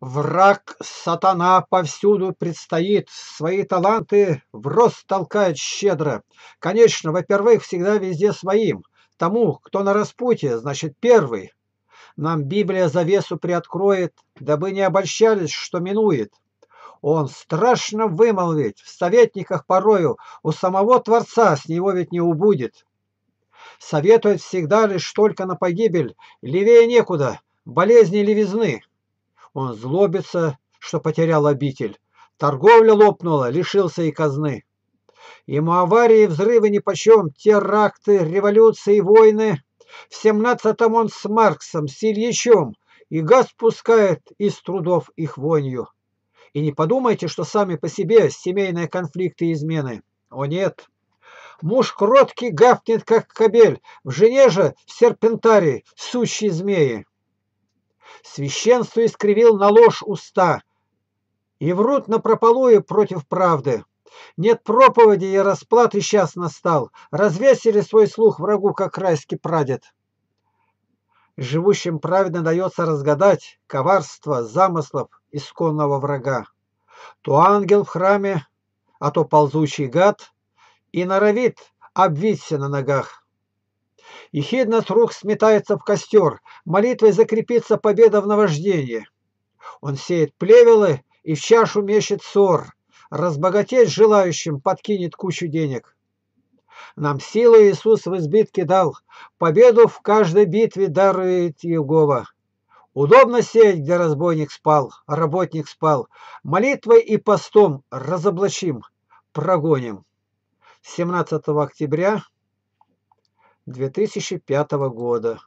Враг сатана повсюду предстоит, свои таланты в рост толкает щедро. Конечно, во-первых, всегда везде своим. Тому, кто на распутье, значит первый. Нам Библия завесу приоткроет, дабы не обольщались, что минует. Он страшно вымолвить, в советниках порою, у самого Творца с него ведь не убудет. Советует всегда лишь только на погибель, левее некуда, болезни левизны. Он злобится, что потерял обитель. Торговля лопнула, лишился и казны. Ему аварии, взрывы нипочем, теракты, революции, войны. В 17-м он с Марксом, с Ильичем, и газ пускает из трудов их вонью. И не подумайте, что сами по себе семейные конфликты и измены. О нет! Муж кроткий гавкнет, как кобель, в жене же серпентарий, сущий змеи. Священство искривил на ложь уста, и врут напропалую против правды. Нет проповеди и расплаты сейчас настал, развесили свой слух врагу, как райский прадед. Живущим праведно дается разгадать коварство замыслов исконного врага. То ангел в храме, а то ползучий гад, и норовит обвиться на ногах. И хидно с рук сметается в костер, молитвой закрепится победа в наваждении. Он сеет плевелы и в чашу мечет ссор, разбогатеть желающим подкинет кучу денег. Нам силу Иисус в избытке дал, победу в каждой битве дарует Иегова. Удобно сеять, где разбойник спал, работник спал, молитвой и постом разоблачим, прогоним. 17 октября 2005 года.